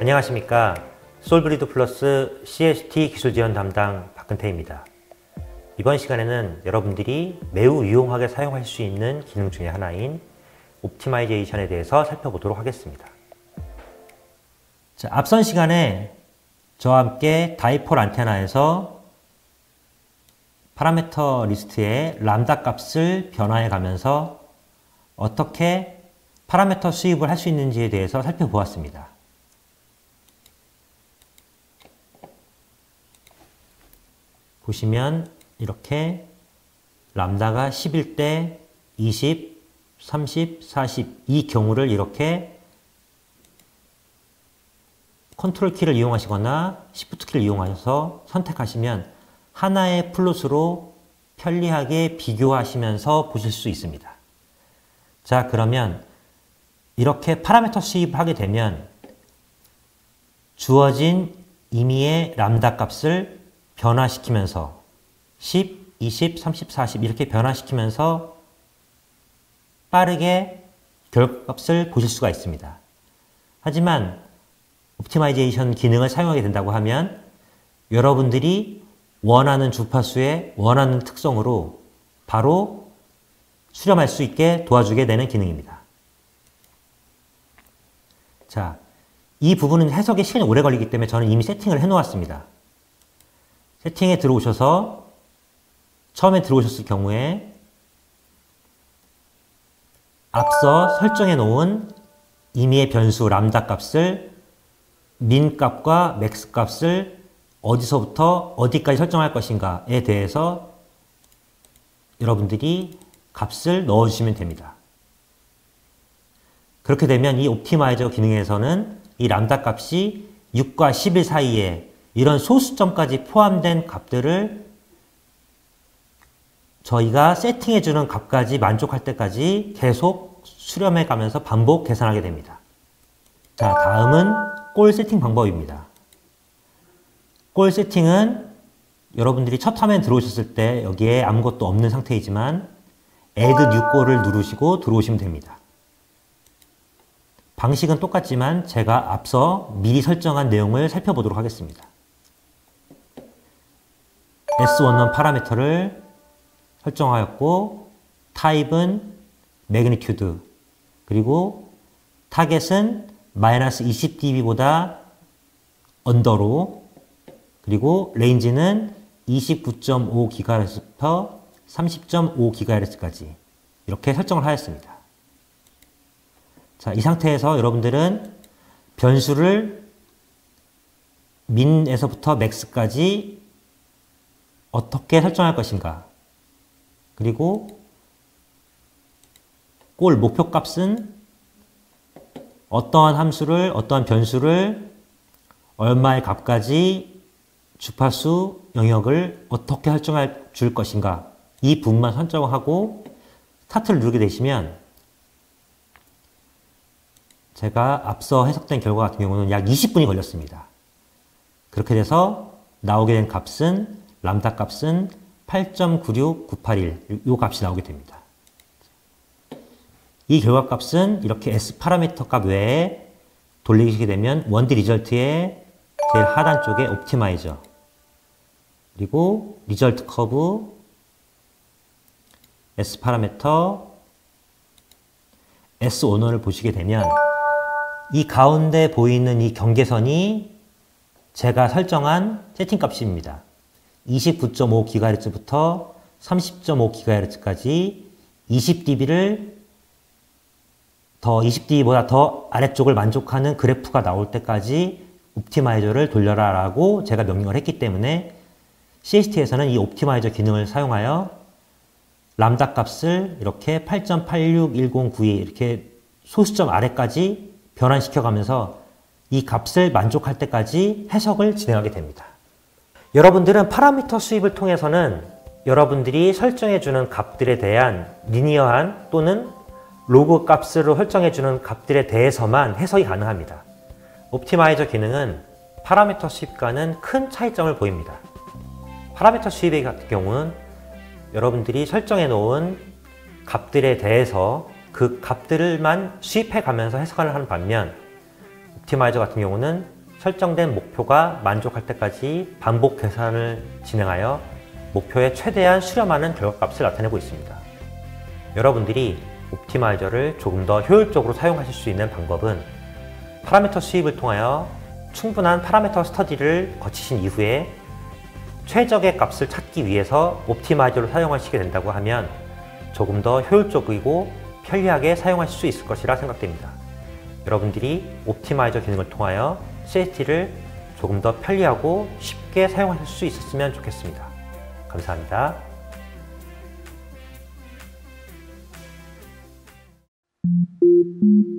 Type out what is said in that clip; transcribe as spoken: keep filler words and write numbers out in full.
안녕하십니까. 솔브리드 플러스 씨에스티 기술 지원 담당 박근태입니다. 이번 시간에는 여러분들이 매우 유용하게 사용할 수 있는 기능 중에 하나인 옵티마이제이션에 대해서 살펴보도록 하겠습니다. 자, 앞선 시간에 저와 함께 다이폴 안테나에서 파라미터 리스트의 람다 값을 변화해 가면서 어떻게 파라미터 수입을 할 수 있는지에 대해서 살펴보았습니다. 보시면 이렇게 람다가 십일 대 이십, 삼십, 사십 이 경우를 이렇게 컨트롤 키를 이용하시거나 시프트 키를 이용하셔서 선택하시면 하나의 플롯으로 편리하게 비교하시면서 보실 수 있습니다. 자, 그러면 이렇게 파라미터 수입을 하게 되면 주어진 임의의 람다 값을 변화시키면서 십, 이십, 삼십, 사십 이렇게 변화시키면서 빠르게 결과값을 보실 수가 있습니다. 하지만 옵티마이제이션 기능을 사용하게 된다고 하면 여러분들이 원하는 주파수의 원하는 특성으로 바로 수렴할 수 있게 도와주게 되는 기능입니다. 자, 이 부분은 해석에 시간이 오래 걸리기 때문에 저는 이미 세팅을 해놓았습니다. 세팅에 들어오셔서 처음에 들어오셨을 경우에 앞서 설정해 놓은 임의의 변수 람다 값을 민 값과 맥스 값을 어디서부터 어디까지 설정할 것인가에 대해서 여러분들이 값을 넣어주시면 됩니다. 그렇게 되면 이 옵티마이저 기능에서는 이 람다 값이 육과 십일 사이에 이런 소수점까지 포함된 값들을 저희가 세팅해주는 값까지 만족할 때까지 계속 수렴해 가면서 반복 계산하게 됩니다. 자, 다음은 골 세팅 방법입니다. 골 세팅은 여러분들이 첫 화면 들어오셨을 때 여기에 아무것도 없는 상태이지만 Add New Goal을 누르시고 들어오시면 됩니다. 방식은 똑같지만 제가 앞서 미리 설정한 내용을 살펴보도록 하겠습니다. 에스 십일 파라미터를 설정하였고 타입은 매그니튜드 그리고 타겟은 마이너스 이십 디비보다 언더로 그리고 레인지는 이십구 점 오 기가헤르츠부터 삼십 점 오 기가헤르츠까지 이렇게 설정을 하였습니다. 자, 이 상태에서 여러분들은 변수를 민에서부터 맥스까지 어떻게 설정할 것인가 그리고 골 목표값은 어떠한 함수를 어떠한 변수를 얼마의 값까지 주파수 영역을 어떻게 설정해 줄 것인가 이 부분만 선정하고 스타트를 누르게 되시면 제가 앞서 해석된 결과 같은 경우는 약 이십 분이 걸렸습니다. 그렇게 돼서 나오게 된 값은 람다 값은 팔 점 구육 구팔일 이 값이 나오게 됩니다. 이 결과값은 이렇게 S 파라미터 값 외에 돌리시게 되면 원디 리절트의 제일 하단 쪽에 옵티마이저 그리고 리절트 커브 S 파라미터 에스 십일을 보시게 되면 이 가운데 보이는 이 경계선이 제가 설정한 세팅 값입니다. 이십구 점 오 기가헤르츠부터 삼십 점 오 기가헤르츠까지 이십 디비를 더 이십 디비보다 더 아래쪽을 만족하는 그래프가 나올 때까지 옵티마이저를 돌려라 라고 제가 명령을 했기 때문에 씨에스티에서는 이 옵티마이저 기능을 사용하여 람다 값을 이렇게 팔 점 팔육일공구이 이렇게 소수점 아래까지 변환시켜 가면서 이 값을 만족할 때까지 해석을 진행하게 됩니다. 여러분들은 파라미터 수입을 통해서는 여러분들이 설정해주는 값들에 대한 리니어한 또는 로그 값으로 설정해주는 값들에 대해서만 해석이 가능합니다. 옵티마이저 기능은 파라미터 수입과는 큰 차이점을 보입니다. 파라미터 수입 같은 경우는 여러분들이 설정해 놓은 값들에 대해서 그 값들만 수입해 가면서 해석을 하는 반면, 옵티마이저 같은 경우는 설정된 목표가 만족할 때까지 반복 계산을 진행하여 목표에 최대한 수렴하는 결과값을 나타내고 있습니다. 여러분들이 옵티마이저를 조금 더 효율적으로 사용하실 수 있는 방법은 파라미터 수입을 통하여 충분한 파라미터 스터디를 거치신 이후에 최적의 값을 찾기 위해서 옵티마이저를 사용하시게 된다고 하면 조금 더 효율적이고 편리하게 사용하실 수 있을 것이라 생각됩니다. 여러분들이 옵티마이저 기능을 통하여 씨에스티를 조금 더 편리하고 쉽게 사용하실 수 있었으면 좋겠습니다. 감사합니다. Thank you.